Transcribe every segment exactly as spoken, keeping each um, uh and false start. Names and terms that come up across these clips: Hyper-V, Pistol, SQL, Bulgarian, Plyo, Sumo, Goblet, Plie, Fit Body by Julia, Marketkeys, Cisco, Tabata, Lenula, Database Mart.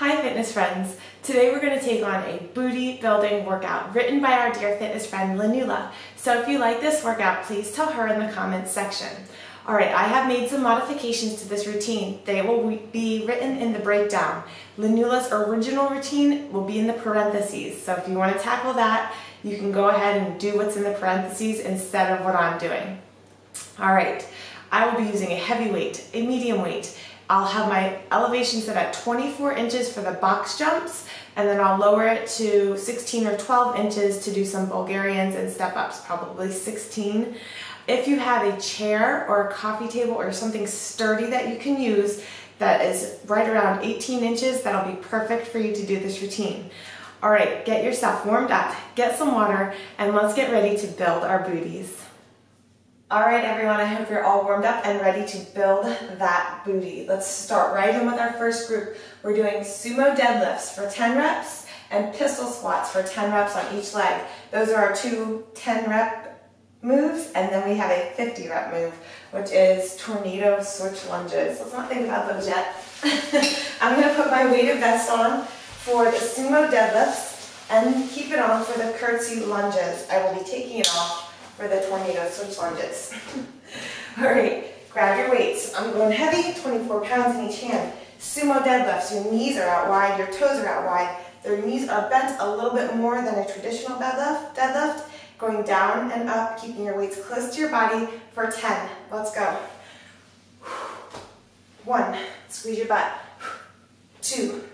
Hi fitness friends! Today we're going to take on a booty building workout written by our dear fitness friend Lenula. So if you like this workout, please tell her in the comments section. Alright, I have made some modifications to this routine. They will be written in the breakdown. Lenula's original routine will be in the parentheses, so if you want to tackle that, you can go ahead and do what's in the parentheses instead of what I'm doing. Alright, I will be using a heavy weight, a medium weight. I'll have my elevation set at twenty-four inches for the box jumps, and then I'll lower it to sixteen or twelve inches to do some Bulgarians and step-ups, probably sixteen. If you have a chair or a coffee table or something sturdy that you can use that is right around eighteen inches, that'll be perfect for you to do this routine. All right, get yourself warmed up, get some water, and let's get ready to build our booties. All right, everyone, I hope you're all warmed up and ready to build that booty. Let's start right in with our first group. We're doing sumo deadlifts for ten reps and pistol squats for ten reps on each leg. Those are our two ten rep moves, and then we have a fifty rep move, which is tornado switch lunges. Let's not think about those yet. I'm gonna put my weighted vest on for the sumo deadlifts and keep it on for the curtsy lunges. I will be taking it off for the tornado switch lunges. All right, grab your weights. I'm going heavy, twenty-four pounds in each hand. Sumo deadlifts, your knees are out wide, your toes are out wide. Their knees are bent a little bit more than a traditional deadlift. deadlift. Going down and up, keeping your weights close to your body for ten. Let's go. One, squeeze your butt. Two,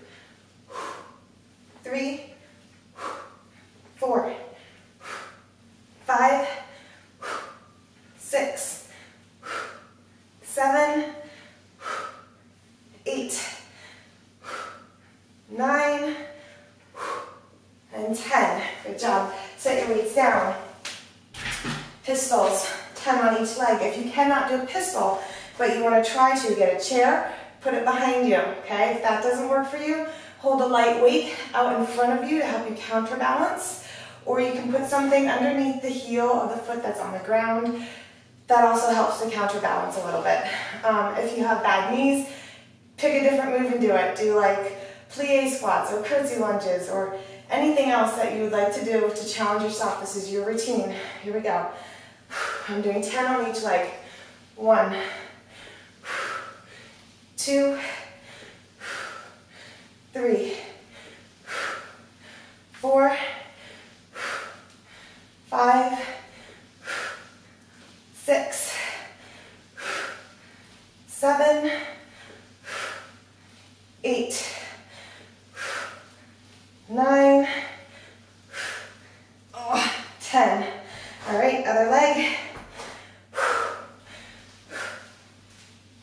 three, four, five, six, seven, eight, nine, and ten. Good job. Set your weights down. Pistols, ten on each leg. If you cannot do a pistol, but you want to try to, get a chair, put it behind you, okay? If that doesn't work for you, hold a light weight out in front of you to help you counterbalance, or you can put something underneath the heel of the foot that's on the ground. That also helps to counterbalance a little bit. Um, if you have bad knees, pick a different move and do it. Do like plie squats or curtsy lunges or anything else that you would like to do to challenge yourself. This is your routine. Here we go. I'm doing ten on each leg. One, two, three, four, five, six, seven, eight, nine, oh, ten. All right, other leg.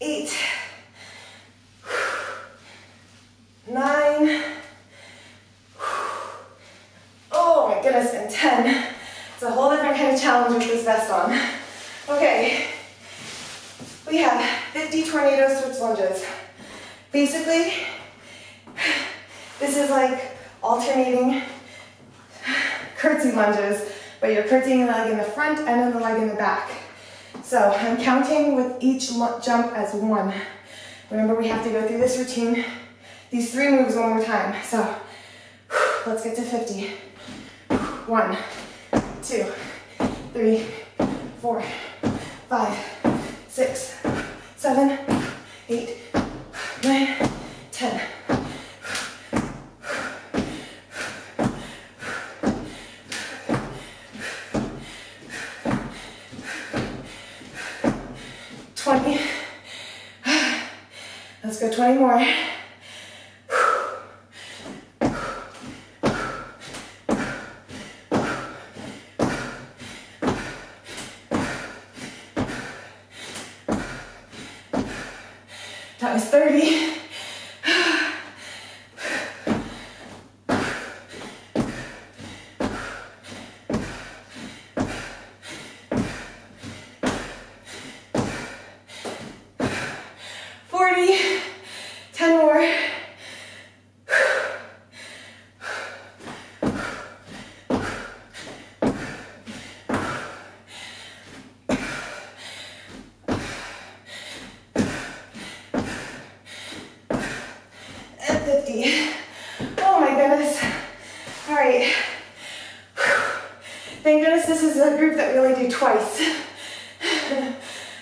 eight, nine, oh my goodness, and ten. It's a whole different kind of challenge with this vest on. Okay. We have fifty tornado switch lunges. Basically, this is like alternating curtsy lunges, but you're curtsying the leg in the front and then the leg in the back. So I'm counting with each jump as one. Remember, we have to go through this routine, these three moves one more time. So let's get to fifty. One, two, three, four, five, six, seven, eight, nine, ten. twenty. Let's go twenty more. That was thirty. right. Thank goodness this is a group that we only do twice.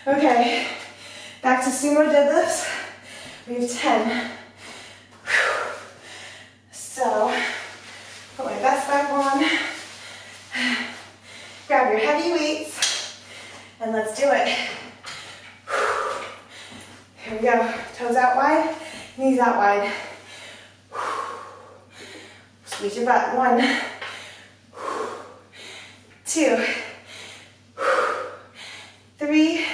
Okay, back to sumo deadlifts. We have ten. So, put my vest back on. Grab your heavy weights, and let's do it. Here we go. Toes out wide, knees out wide. Squeeze your butt. One, two, three,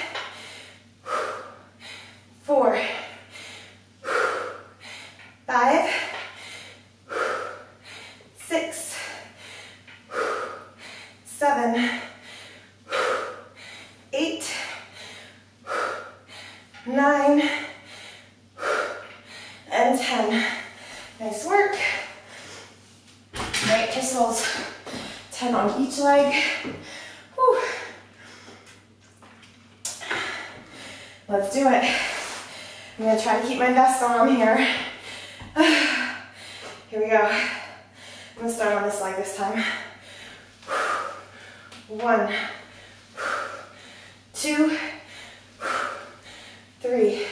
four, five, six, seven, eight, nine, and ten. Nice work. Right kissels, ten on each leg. Whew. Let's do it. I'm gonna try to keep my vest on here. Here we go. I'm gonna start on this leg this time. One, two, three,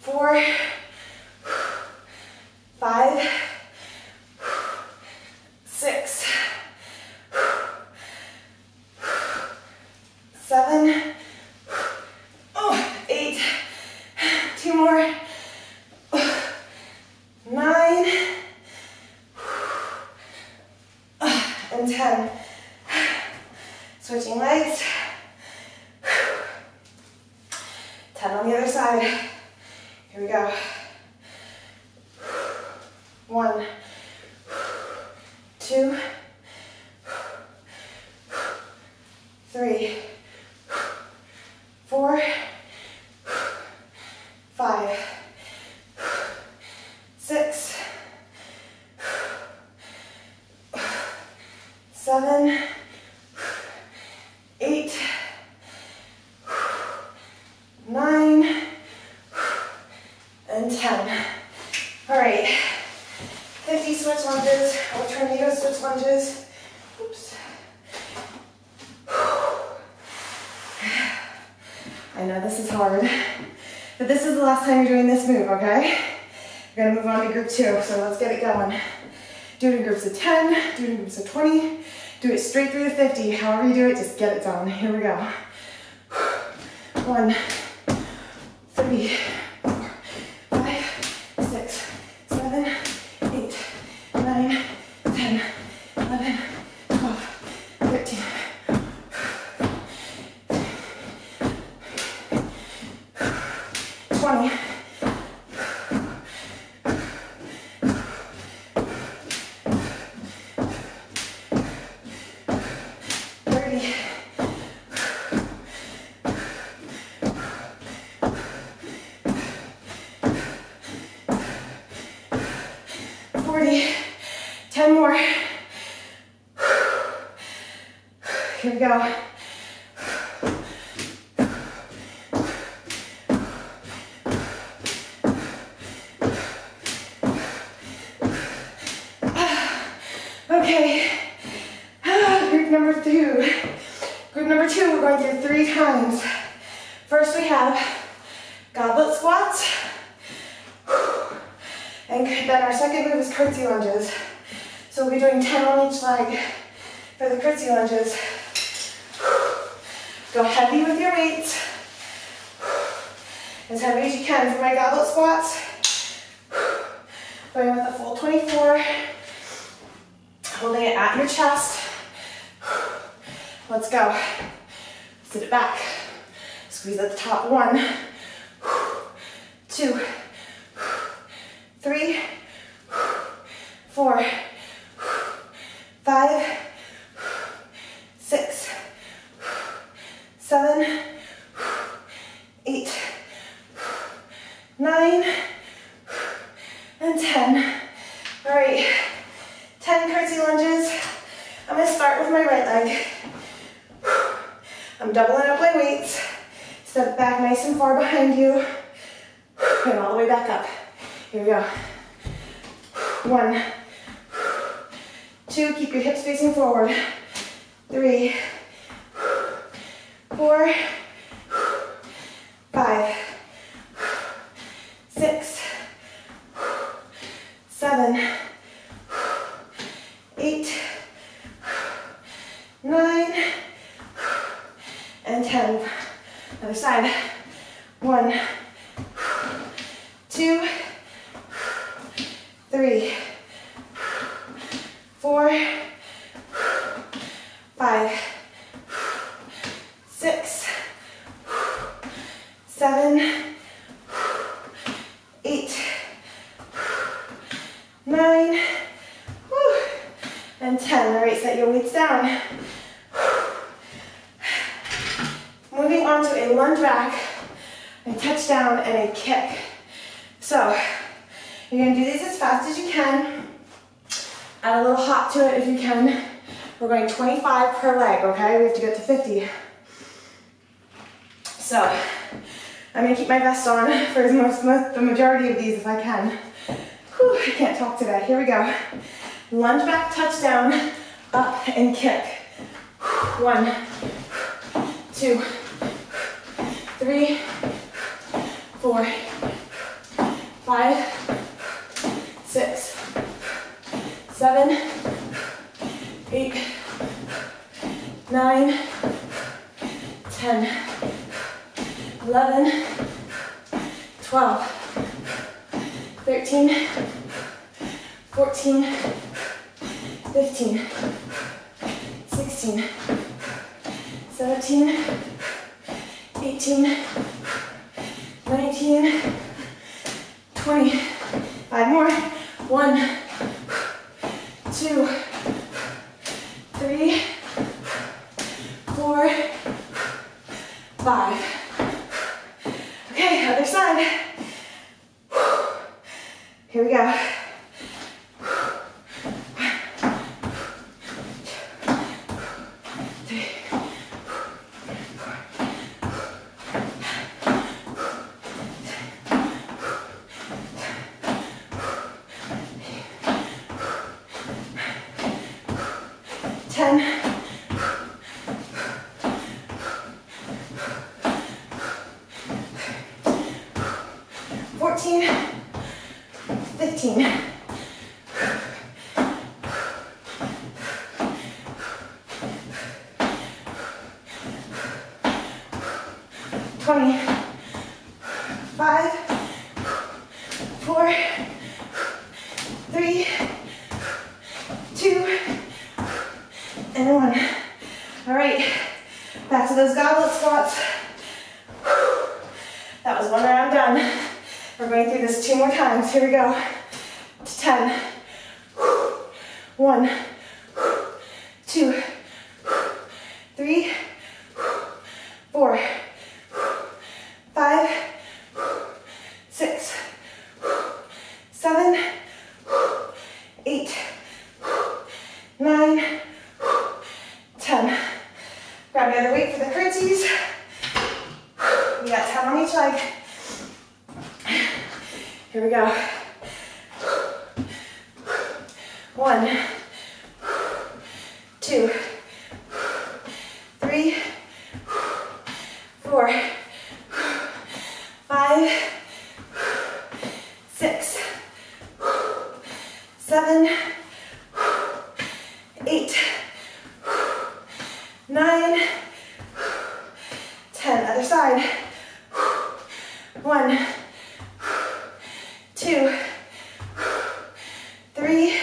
four, five, six, seven, oh, eight, two more, nine, and ten. Switching legs. ten on the other side. Here we go. One, two, three, four, five, six, seven, eight, nine, and ten. All right, fifty switch lunges, or tornado switch lunges. Oops. I know this is hard, but this is the last time you're doing this move, okay? We're gonna move on to group two, so let's get it going. Do it in groups of ten, do it in groups of twenty, do it straight through to fifty. However you do it, just get it done. Here we go. One, three, four, five, six, seven, eight, nine, ten, eleven, twelve, thirteen, twenty, thirty, forty, ten more. Here we go. Okay, group number two. Group number two, we're going to do three times. First we have goblet squats. And then our second move is curtsy lunges. So we'll be doing ten on each leg for the curtsy lunges. Go heavy with your weights. As heavy as you can. For my goblet squats, going with a full twenty-four. Holding it at your chest. Let's go. Sit it back. Squeeze at the top. One, two, three, four, five, six, seven, eight, nine, and ten. All right, ten curtsy lunges. I'm gonna start with my right leg. I'm doubling up my weights. Step back nice and far behind you, and all the way back up. Here we go. One, two, keep your hips facing forward, three, four, five, six, seven, eight, nine, and ten. Other side. One, two, three, four, five, six, seven, eight, nine, and ten. All right, set your weights down. Moving on to a lunge rack, a touchdown, and a kick. So you're going to do these as fast as you can. Add a little hop to it if you can. We're going twenty-five per leg, okay? We have to get to fifty. So I'm going to keep my vest on for as most, most, the majority of these if I can. Whew, I can't talk today. Here we go. Lunge back, touchdown, up, and kick. One, two, three, four, five, six, seven, eight, nine, ten, eleven, twelve, thirteen, fourteen, fifteen, sixteen, seventeen, eighteen, nineteen, twenty. Five more. One, two, three, four, five. Okay, other side. Here we go. Here we go, to ten, one, two, three, four, five, six, seven, eight, nine, ten. Grab the other weight for the curtsies. We got ten on each leg. Here we go. One, two, three, four, five, six, seven, eight, nine, ten. Other side. One, two, three,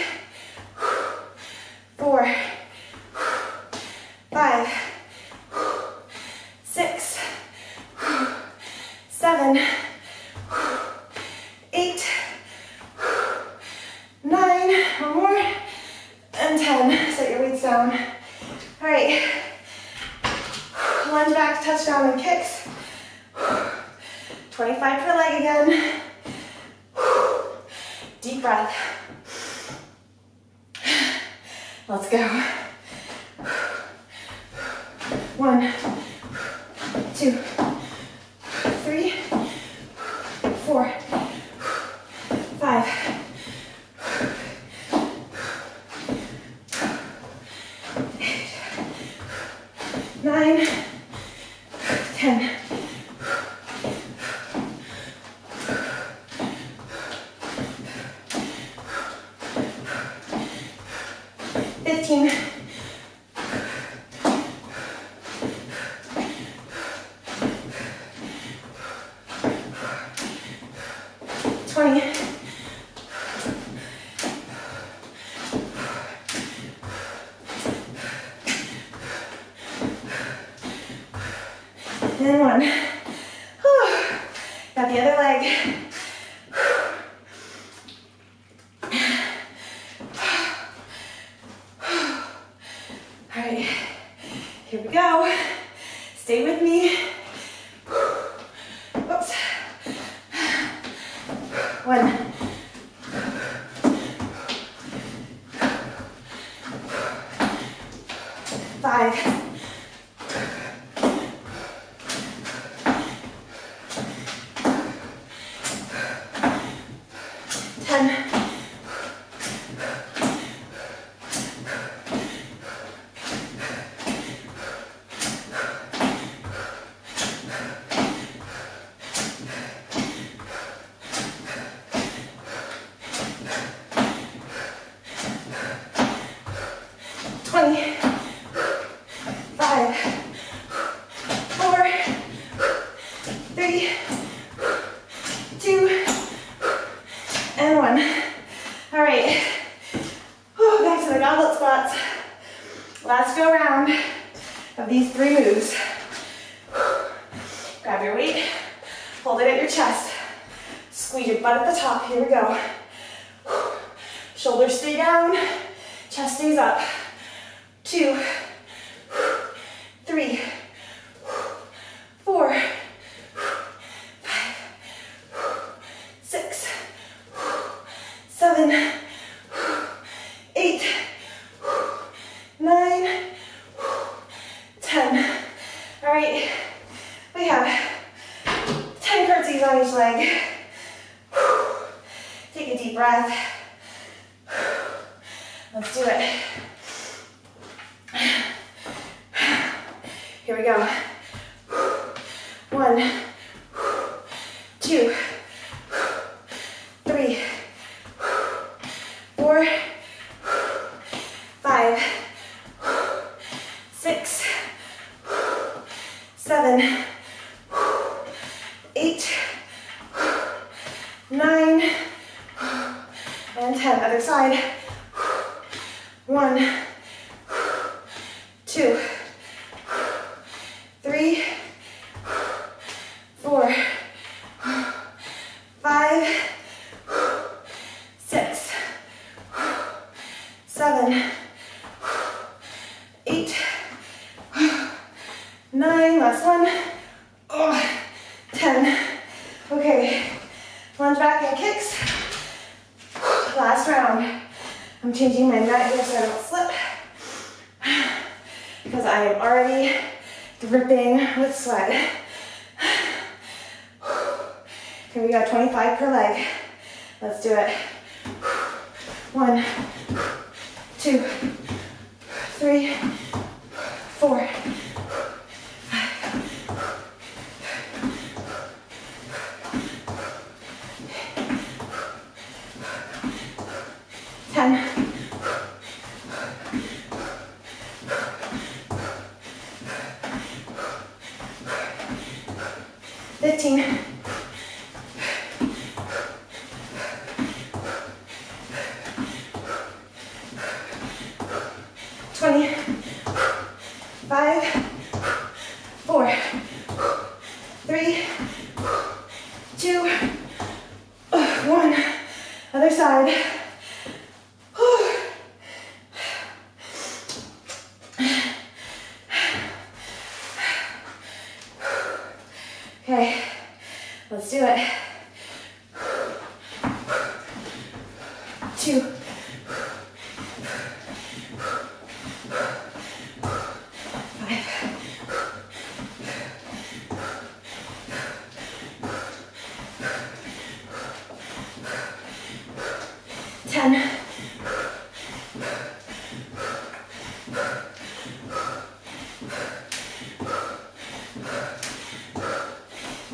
four, five, six, seven, eight, nine, one more, and ten. Set your weights down. All right, lunge back, touchdown, and kicks. twenty-five per leg again. Deep breath. Let's go. One, two, three, four, five, nine, ten.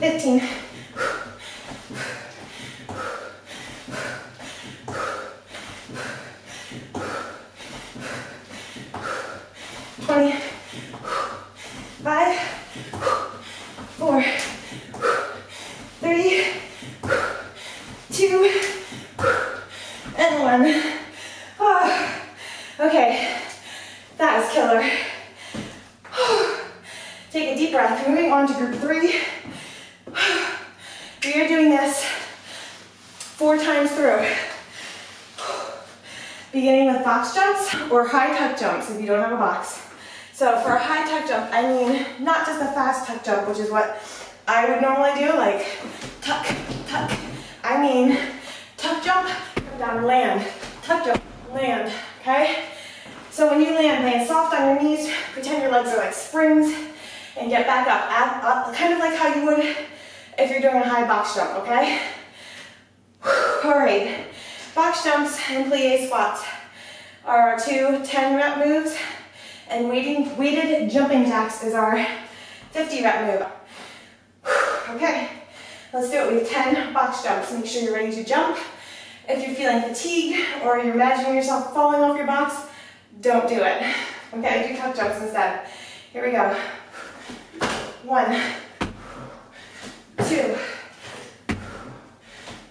fifteen. Or high tuck jumps if you don't have a box. So for a high tuck jump, I mean not just a fast tuck jump, which is what I would normally do, like tuck, tuck. I mean tuck jump, come down, land, tuck jump, land, okay? So when you land, land soft on your knees, pretend your legs are like springs, and get back up, up, up, kind of like how you would if you're doing a high box jump, okay? All right, box jumps and plie squats are our two ten rep moves, and weighted, weighted jumping jacks is our fifty rep move. Okay, let's do it with ten box jumps. Make sure you're ready to jump. If you're feeling fatigued or you're imagining yourself falling off your box, don't do it. Okay, do tuck jumps instead. Here we go. One, two,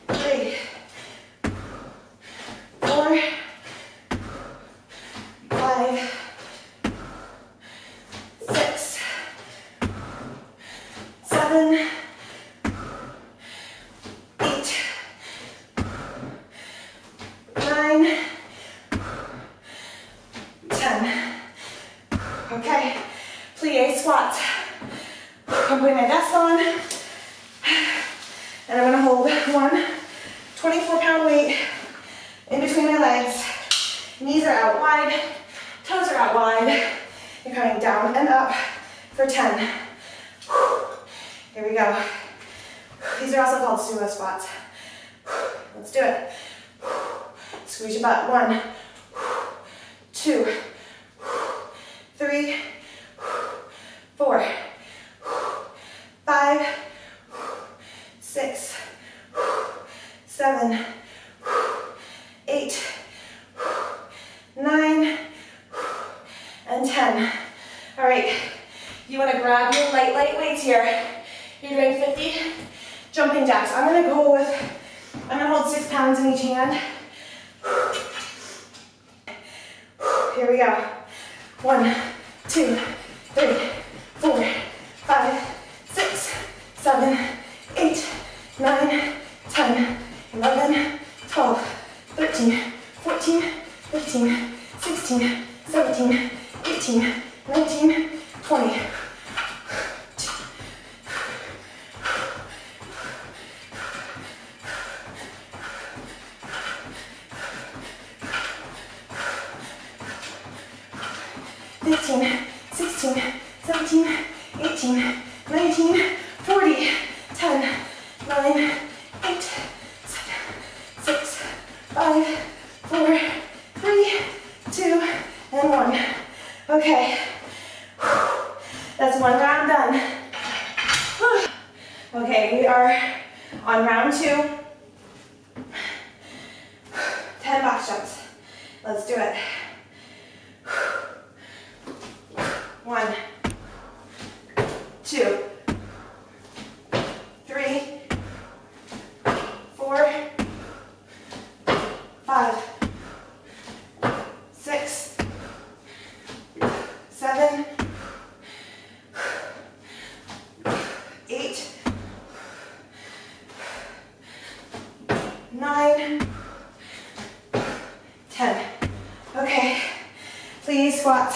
three, four, five, six, seven, eight, nine, ten. Okay, plie squats. I'm putting my vest on, and I'm gonna hold one twenty-four pound weight in between my legs. Knees are out wide. Toes are out wide. You're coming down and up for ten. Here we go. These are also called sumo squats. Let's do it. Squeeze your butt. One, two, three, four, five, six, seven, eight, nine, and ten. All right, you want to grab your light, light weights here. You're doing fifty jumping jacks. I'm going to go with, I'm going to hold six pounds in each hand. Here we go. One, two, three, four, five, six, seven, eight, nine, ten, eleven, twelve, thirteen, fourteen, fifteen, sixteen, seventeen, eighteen, nineteen, twenty. fifteen, sixteen, seventeen, eighteen, nineteen, forty, ten, nine, eight, seven, six, five, four, three, two, and one. Okay, that's one round done. Okay, we are on round two. ten box jumps. Let's do it. One, two, three, four, five, six, seven, eight, nine, ten. Okay, please squat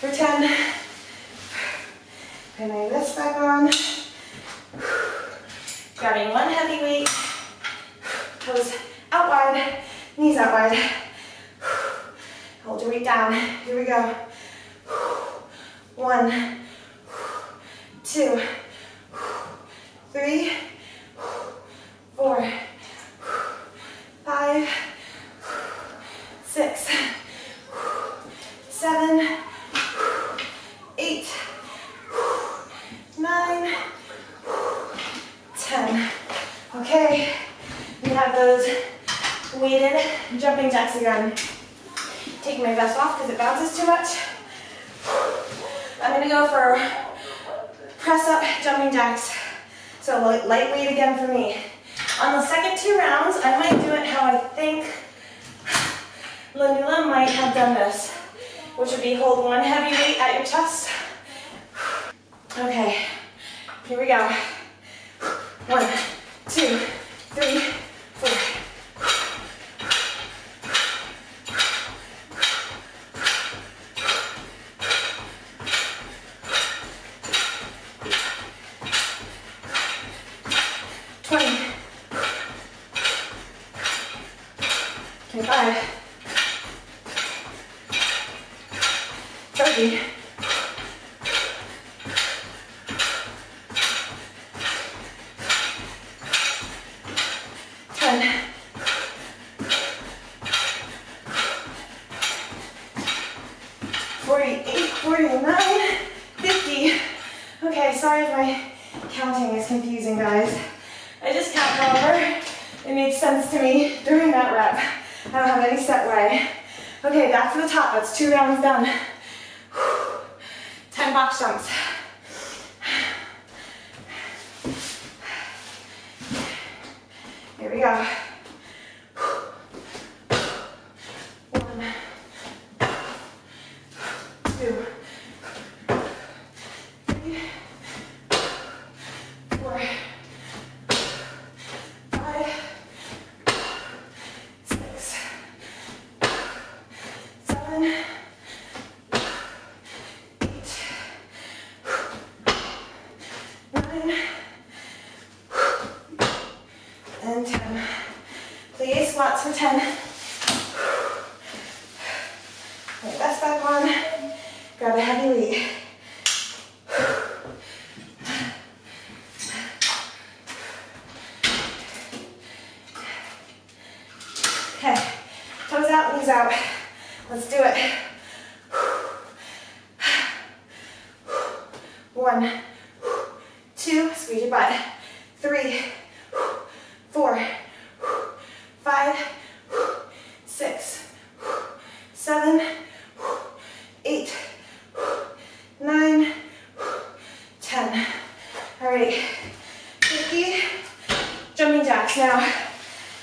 for ten. Putting my vest back on. Grabbing one heavy weight, toes out wide, knees out wide. Hold your weight down. Here we go. One, two, three, four, five, six, seven, eight, nine. easy on taking my vest off because it bounces too much. I'm gonna go for press up jumping jacks. So light weight again for me. On the second two rounds, I might do it how I think Lenula might have done this, which would be hold one heavy weight at your chest. Okay, here we go. One, two, three, four. forty-eight, forty-nine, fifty. Okay, sorry if my counting is confusing, guys. I just count however it makes sense to me during that rep. I don't have any set way. Okay, back to the top. That's two rounds done. Whew. ten box jumps. Here we go. For ten. Put your vest back on. Grab a heavy weight. Okay. Toes out, knees out. Let's do it. One, two, squeeze your butt. Three, four, five, six, seven, eight, nine, ten. All right, fifty jumping jacks. Now,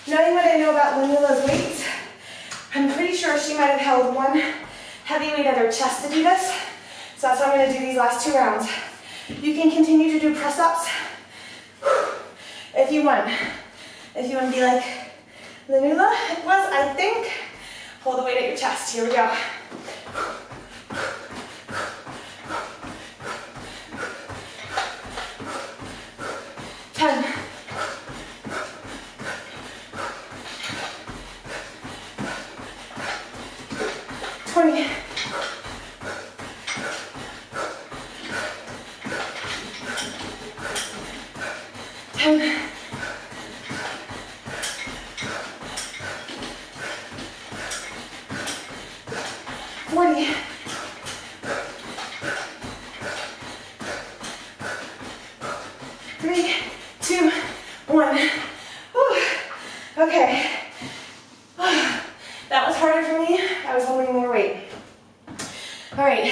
knowing what I know about Lenula's weights, I'm pretty sure she might have held one heavy weight at her chest to do this. So that's what I'm gonna do these last two rounds. You can continue to do press-ups if you want. If you wanna be like, Lenula, it was, I think. Hold the weight at your chest. Here we go. ten. twenty. ten. forty, three, two, one. Whew. Okay, that was harder for me. I was holding more weight. All right,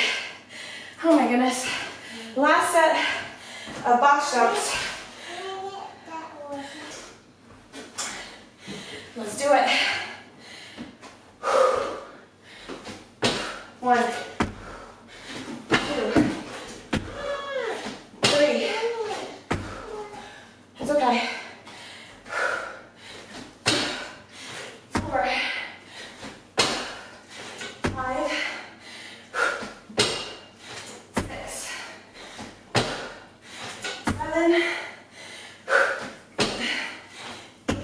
oh my goodness. Last set of box jumps. Let's do it. One, two, three. It's okay. Four, five, six, seven, eight,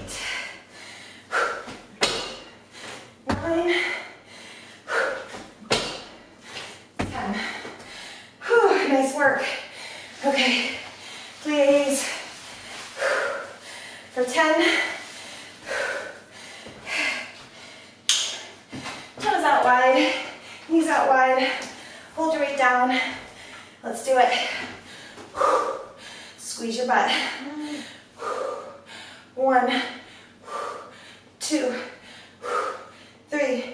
nine. Work. Okay, please. For ten. Toes out wide, knees out wide. Hold your weight down. Let's do it. Squeeze your butt. One, two, three,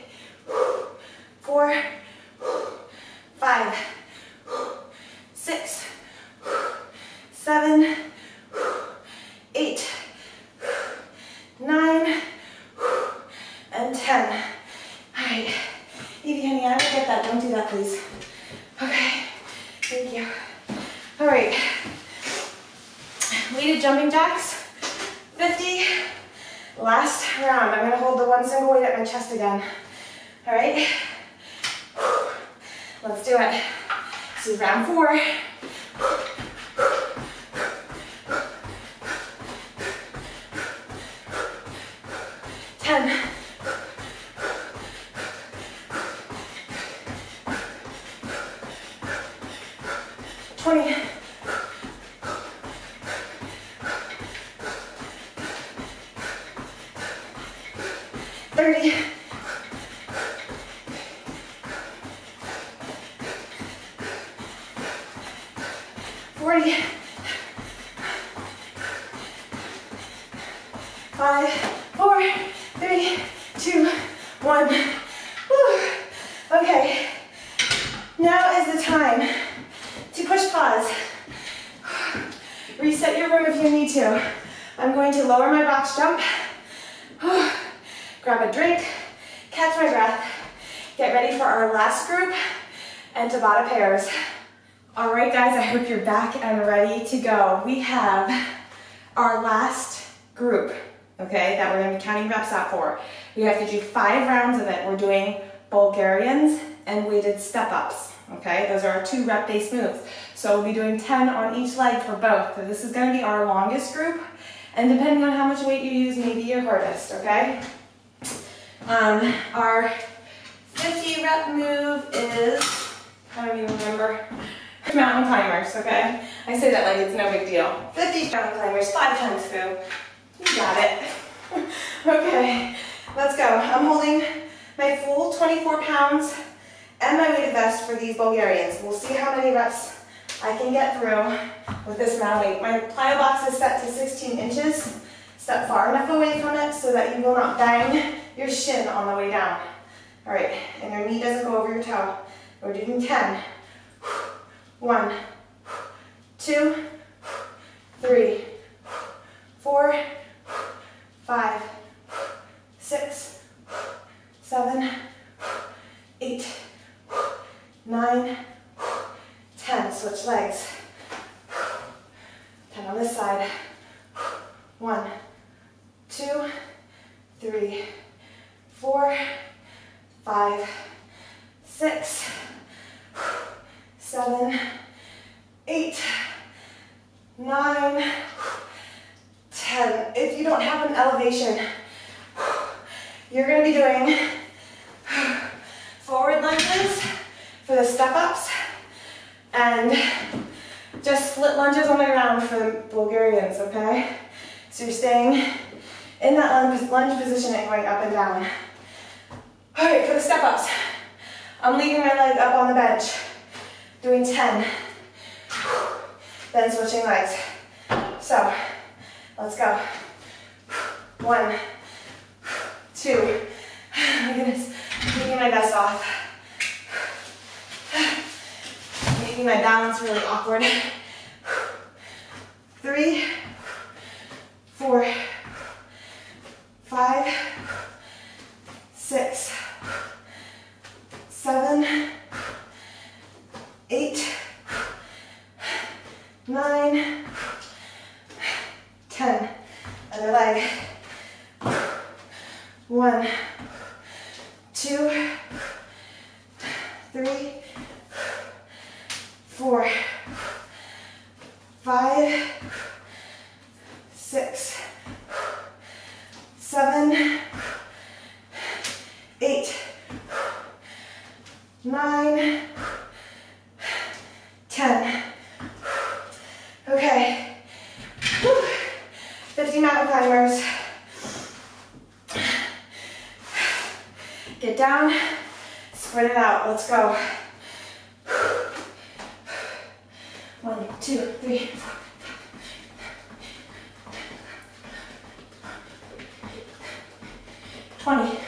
don't do that, please. Okay, thank you. All right, weighted jumping jacks, fifty, last round. I'm gonna hold the one single weight at my chest again. All right, let's do it. This is round four. ten. twenty. thirty. forty. five, four, three, two, one. Whew. Okay, now is the time to push pause. Reset your room if you need to. I'm going to lower my box jump, grab a drink, catch my breath, get ready for our last group and Tabata pairs. All right guys, I hope you're back and ready to go. We have our last group, okay, that we're gonna be counting reps out for. We have to do five rounds of it. We're doing Bulgarians and weighted step-ups. Okay, those are our two rep-based moves. So we'll be doing ten on each leg for both. So this is going to be our longest group, and depending on how much weight you use, maybe your hardest, okay? Um, our fifty rep move is, I don't even remember, mountain climbers, okay? I say that like it's no big deal. fifty mountain climbers, five times through. You got it. Okay, let's go. I'm holding my full twenty-four pounds and my weighted vest for these Bulgarians. We'll see how many reps I can get through with this amount of weight. My plyo box is set to sixteen inches. Step far enough away from it so that you will not bang your shin on the way down. All right, and your knee doesn't go over your toe. We're doing ten. One, two, three, four, five, six, seven, eight, nine, ten, switch legs, ten on this side, one, two, three, four, five, six, seven, eight, nine, ten. If you don't have an elevation, you're going to be doing forward lunges for the step-ups, and just split lunges on the ground for the Bulgarians, okay? So you're staying in that lunge position and going up and down. All right, for the step-ups, I'm leaving my leg up on the bench, doing ten, then switching legs. So, let's go. One, two, oh my goodness, I'm taking my vest off. Making my balance really awkward. Three, four, five, six, seven, eight, nine, ten. Other leg. One, two, three, four, five, six, seven, eight, nine, ten. Okay. Whew. fifty mountain climbers. Get down, spread it out. Let's go. One, two, three, four. twenty.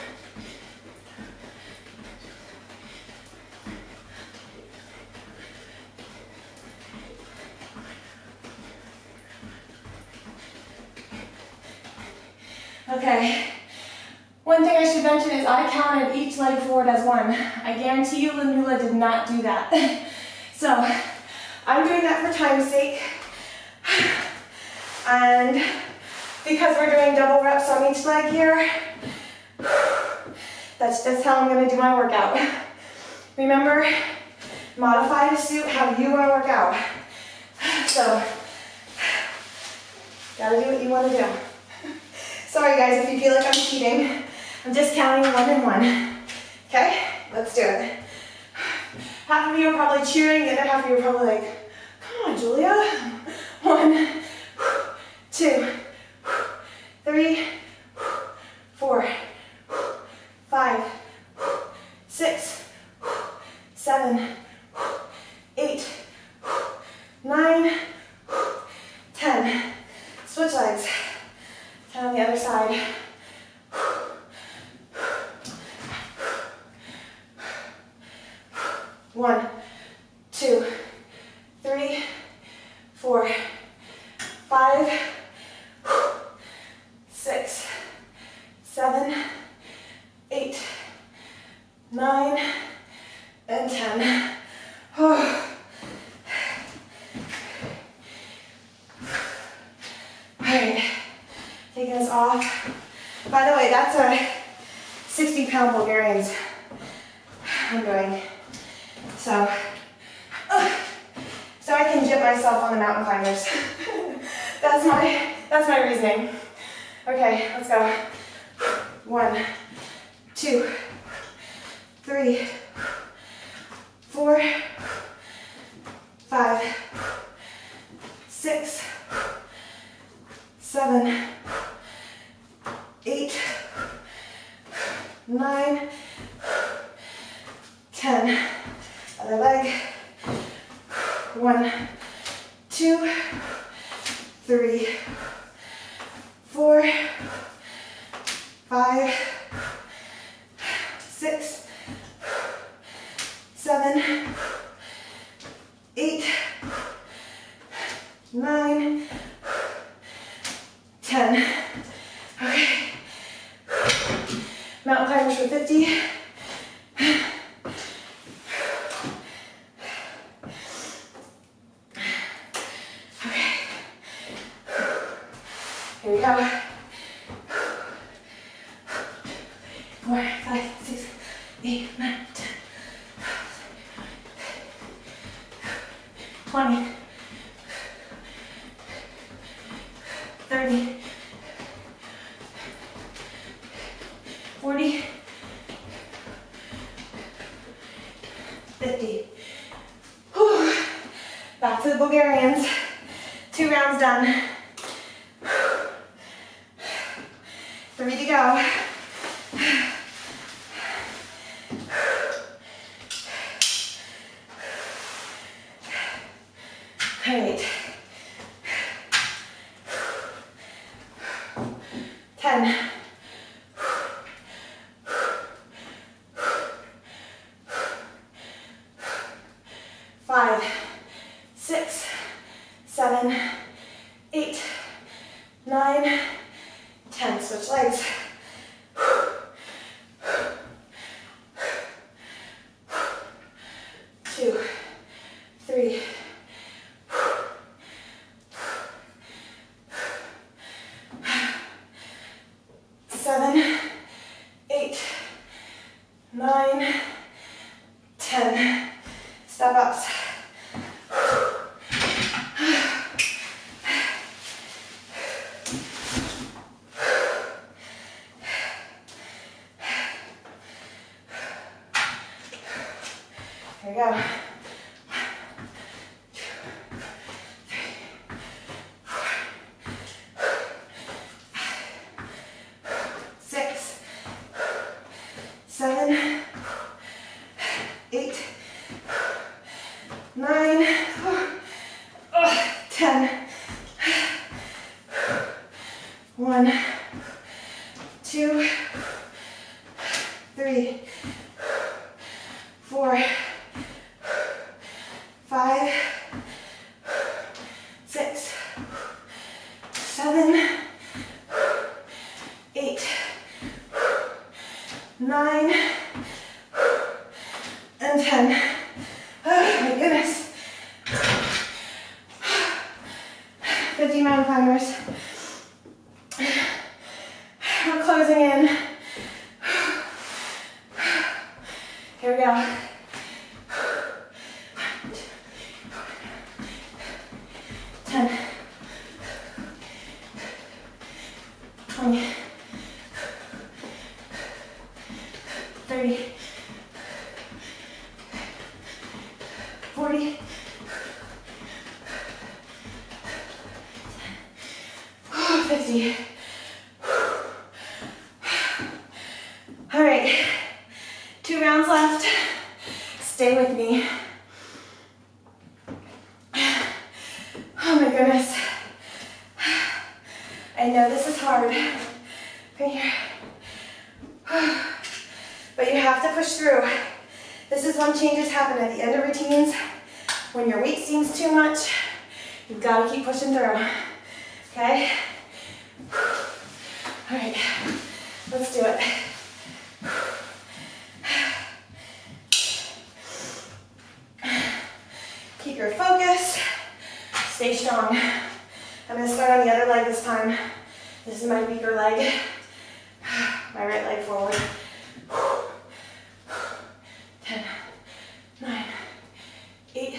Okay, One thing I should mention is I counted each leg forward as one. I guarantee you Lenula did not do that. So I'm doing that for time's sake. And because we're doing double reps on each leg here, that's just how I'm going to do my workout. Remember, modify to suit how you want to work out. So, gotta do what you want to do. Sorry guys if you feel like I'm cheating. I'm just counting one and one. Okay, let's do it. Half of you are probably cheering, the other half of you are probably like, come on Julia. One, two, three, four, five, six, seven, eight, nine, ten. Switch legs. ten on the other side. One, two, three, four, five, six, seven, eight, nine, and ten. Oh. All right, taking this off. By the way, that's a sixty pound Bulgarians I'm doing. So, uh, so I can jip myself on the mountain climbers. That's my, that's my reasoning. Okay, let's go. One, two, three, four, five, six, seven, eight, nine, ten. Other leg. One, two, three, four, five, six, seven, eight, nine, ten. Okay. Mountain climbers for fifty. Okay. Here we go. Four, five, six, eight, nine, ten. twenty. thirty. forty. fifty. Whew. Back to the Bulgarians. Two rounds done. Three to go. Alright. ten. five. six. seven. eight. nine. ten. Switch legs. two. three. Seven, eight, nine, ten. Step ups. There we go. Seven, eight, nine, ten. One, two, three, four, five, six, seven, eight. nine, and ten. Oh my goodness. fifty mountain climbers. We're closing in. Here we go. fifty. All right, two rounds left. Stay with me. Oh my goodness. I know this is hard, but you have to push through. This is when changes happen at the end of routines. When your weight seems too much, you've got to keep pushing through, okay? All right, let's do it. Keep your focus, stay strong. I'm gonna start on the other leg this time. This is my weaker leg, my right leg forward. ten, nine, eight,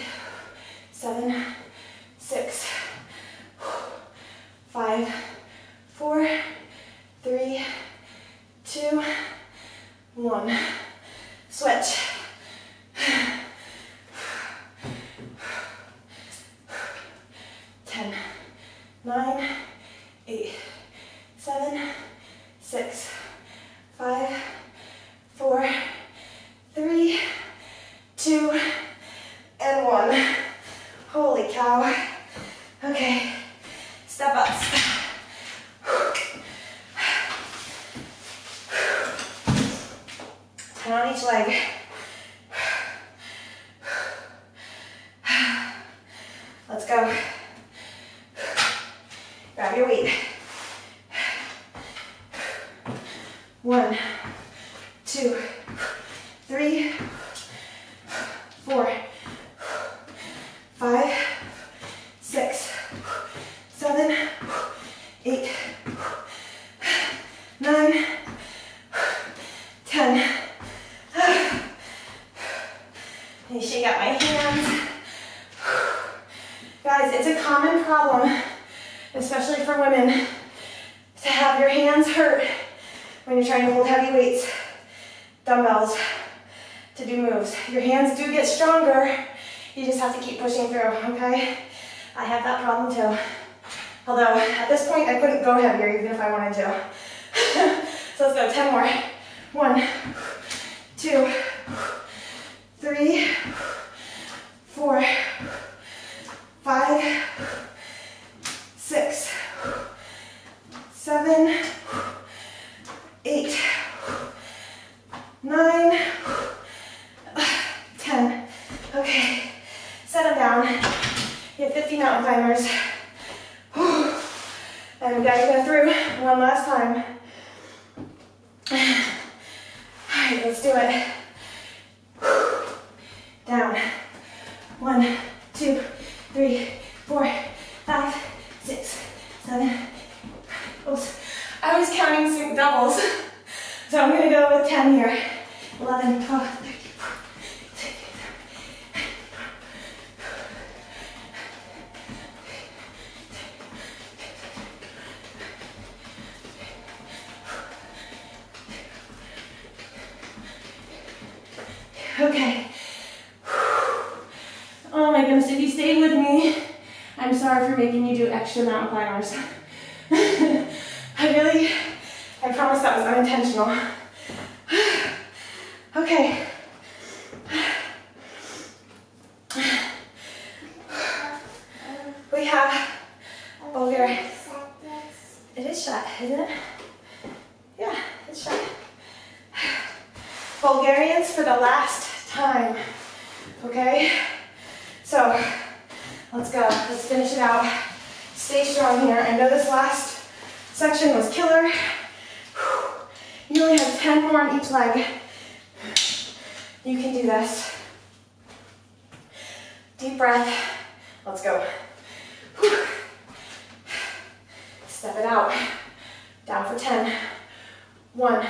seven, six, five, four, three, two, one. Switch. ten, nine, eight, seven, six, five, four, three, two, and one. Holy cow. Okay, step ups. On each leg. Let's go. Grab your weight. One, two, three, four, five, six, seven, eight, nine, ten. And shake out my hands. Guys, it's a common problem, especially for women, to have your hands hurt when you're trying to hold heavy weights, dumbbells, to do moves. Your hands do get stronger. You just have to keep pushing through, okay? I have that problem too. Although, at this point, I couldn't go heavier even if I wanted to. So let's go, ten more. One, two, three, four, five, six, seven, eight, nine, ten. Okay, settle down. You have fifty mountain climbers. And we gotta go through one last time. All right, let's do it. Down. One, two, three, four, five, six, seven. Oops. I was counting some doubles. So I'm going to go with ten here. eleven, twelve, thirteen, fourteen. Okay. Oh my goodness, if you stayed with me, I'm sorry for making you do extra mountain climbers. I really, I promise that was unintentional. Okay. We have Bulgar. It is shut, isn't it? Yeah, it's shut. Bulgarians for the last time, okay? So, let's go, let's finish it out. Stay strong here. I know this last section was killer. You only have ten more on each leg. You can do this. Deep breath. Let's go. Whew. Step it out. Down for ten. One,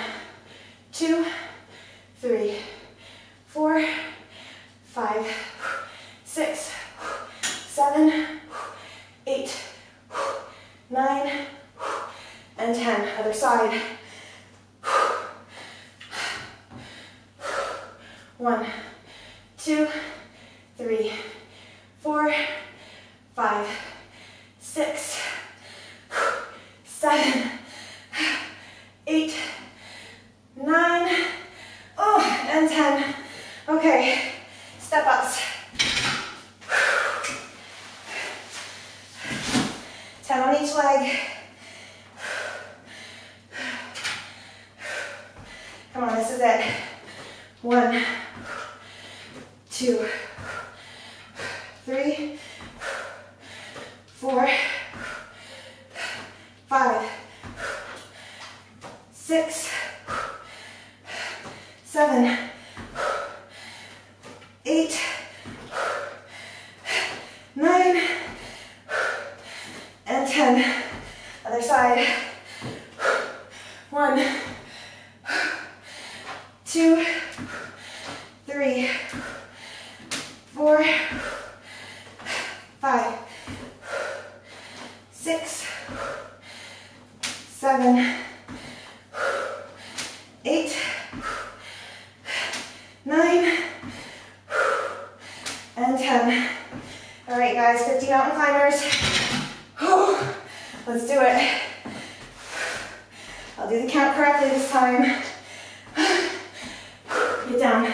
two, three, four, five, six, seven, eight, nine, and ten. Other side. One, two, three, four, five, six, seven, eight, nine, oh, and ten. Okay, step ups. ten on each leg. Come on, this is it. One, two, three, four, five, six, seven, eight, nine, and ten. Other side. One, two, three, four, five, six, seven, eight, nine, and ten. All right, guys, fifty mountain climbers. Whew. Let's do it. I'll do the count correctly this time. Get down.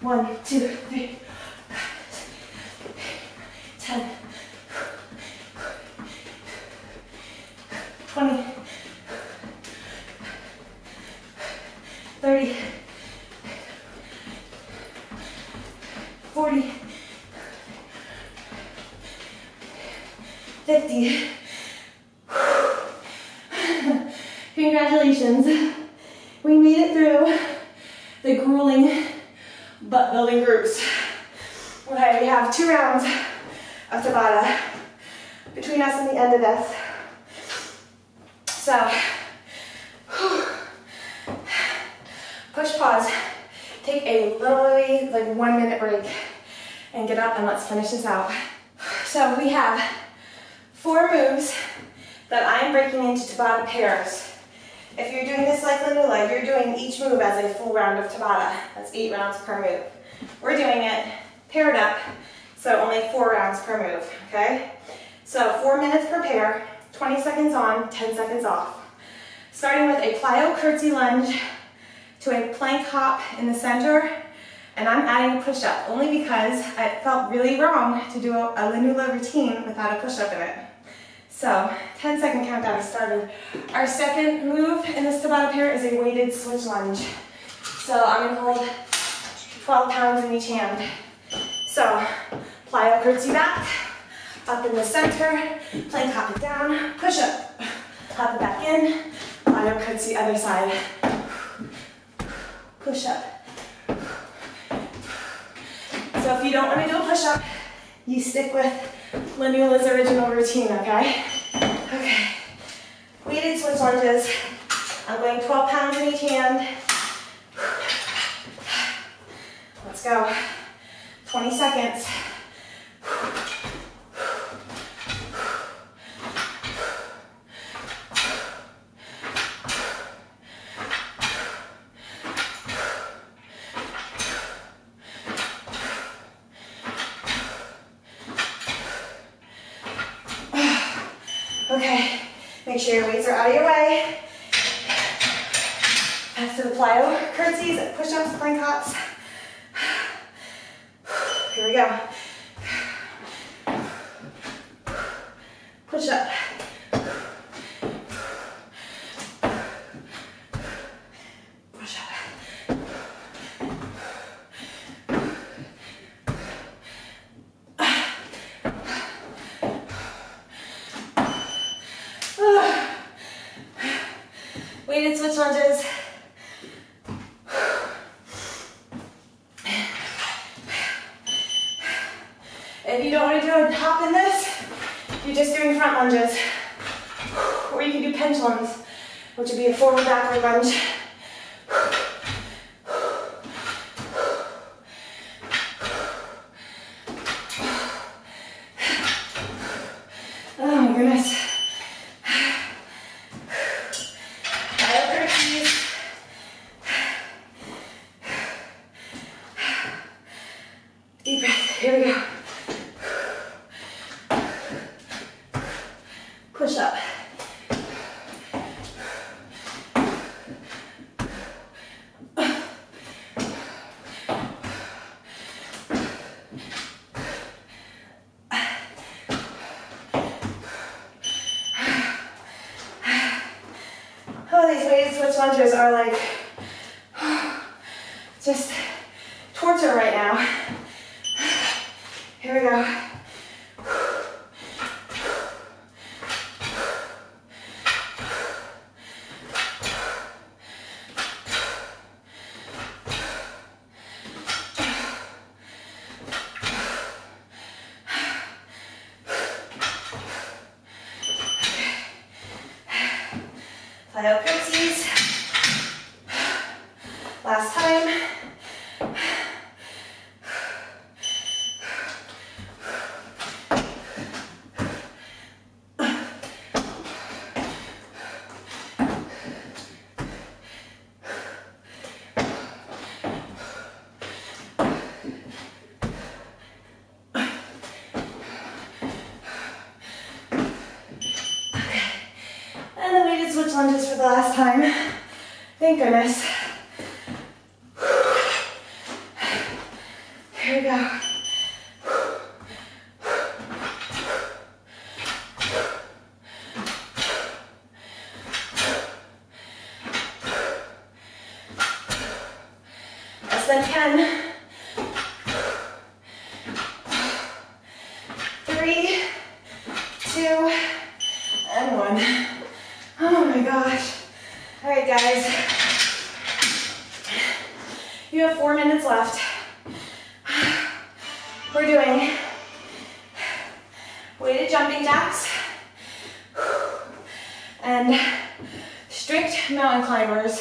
One, two, three, ten, twenty, thirty, forty, fifty. Congratulations. We made it through the grueling butt building groups. Okay, we have two rounds of Tabata between us and the end of this. So, whew, push pause, take a literally like one minute break and get up and let's finish this out. So we have four moves that I'm breaking into Tabata pairs. If you're doing this like Lenula, you're doing each move as a full round of Tabata. That's eight rounds per move. We're doing it paired up, so only four rounds per move, okay? So four minutes per pair, twenty seconds on, ten seconds off. Starting with a plyo curtsy lunge to a plank hop in the center, and I'm adding a push-up only because I felt really wrong to do a, a Lenula routine without a push-up in it. So, ten second countdown is started. Our second move in this Tabata pair is a weighted switch lunge. So I'm gonna hold twelve pounds in each hand. So, plyo curtsy back, up in the center, plank hop it down, push up, hop it back in, plyo curtsy other side, push up. So if you don't wanna do a push up, you stick with Lenula's original routine, okay? Okay. Weighted switch lunges. I'm going twelve pounds in each hand. Let's go. twenty seconds. Okay, make sure your weights are out of your way. After the plyo curtsies, push-ups, plank hops. Here we go. Push up. Push up. If you don't want to do a hop in this, you're just doing front lunges. Or you can do pendulums, which would be a forward backward lunge. Oh my goodness. Lunges are like just torture right now. Here we go. Lunges for the last time. Thank goodness. Here we go. Less than ten. Three, two, and one. Oh my gosh. All right, guys. You have four minutes left. We're doing weighted jumping jacks and strict mountain climbers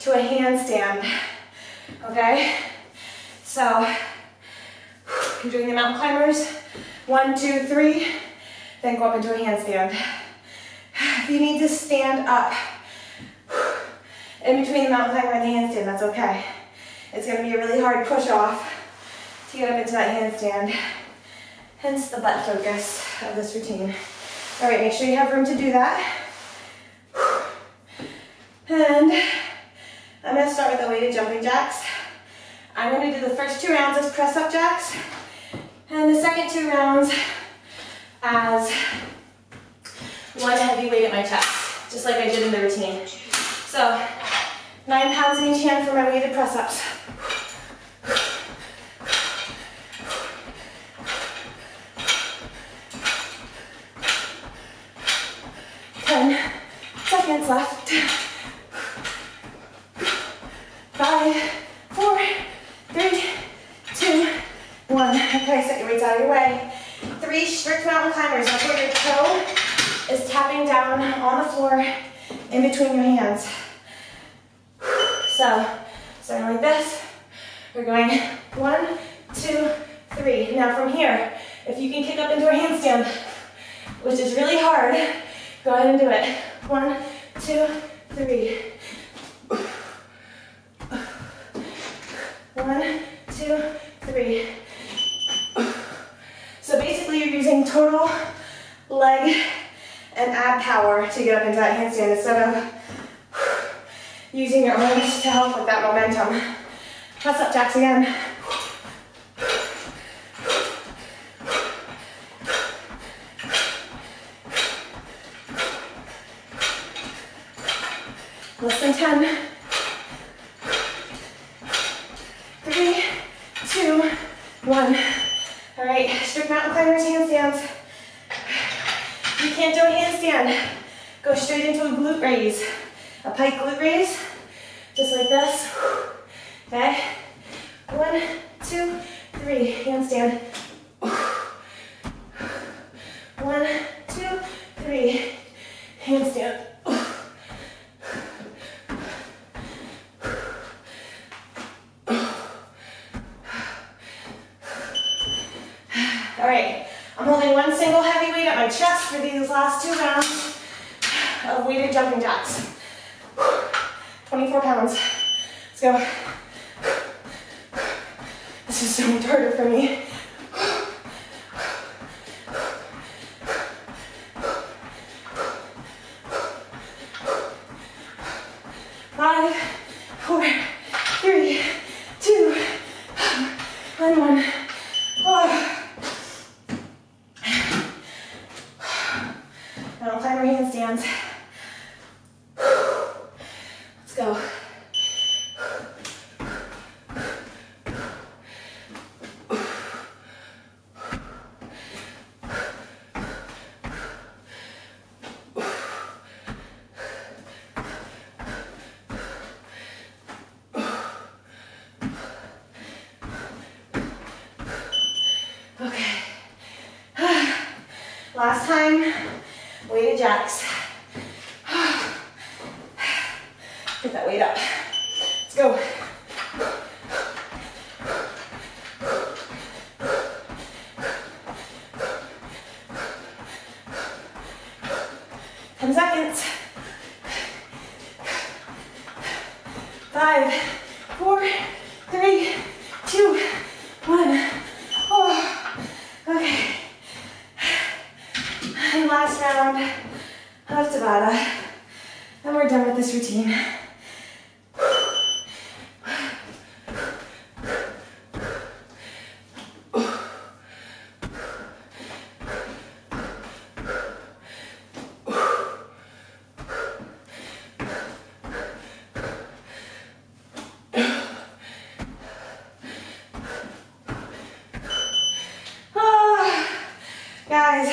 to a handstand, okay? So you're doing the mountain climbers, one, two, three, then go up into a handstand. If you need to stand up in between the mountain climber and the handstand, that's okay. It's going to be a really hard push off to get up into that handstand. Hence the butt focus of this routine. All right, make sure you have room to do that. And I'm going to start with the weighted jumping jacks. I'm going to do the first two rounds as press up jacks and the second two rounds as one heavy weight at my chest, just like I did in the routine. So, nine pounds in each hand for my weighted press-ups. Ten seconds left. Five, four, three, two, one. Okay, set your weights out of your way. Three strict mountain climbers. That's where your toe is tapping down on the floor in between your hands. So, starting like this, we're going one, two, three. Now from here, if you can kick up into a handstand, which is really hard, go ahead and do it. One, two, three. One, two, three. So basically you're using total leg and ab power to get up into that handstand instead of using your arms to help with that momentum. Press up jacks again. Less than ten. Three, two, one. All right, strict mountain climbers, handstands. You can't do a handstand. Go straight into a glute raise. A pike glute raise, just like this. Okay? One, two, three, handstand. holding one single heavy weight at my chest for these last two rounds of weighted jumping jacks. twenty-four pounds. Let's go. This is so much harder for me. Five, four, three, two, and one. Oh. Now apply our handstands. Let's go. Last time, weighted jacks. Get that weight up. Let's go. ten seconds. Five, four, three, two, one. Oh, okay. And last round of Tabata. And we're done with this routine. Oh, guys.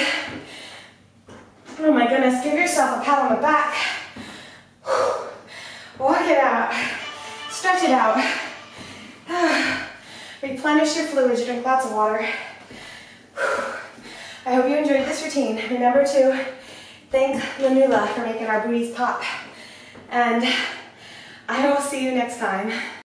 Oh my goodness, give yourself a pat on the back. Walk it out. Stretch it out. Replenish your fluids, drink lots of water. I hope you enjoyed this routine. Remember to thank Lenula for making our booties pop. And I will see you next time.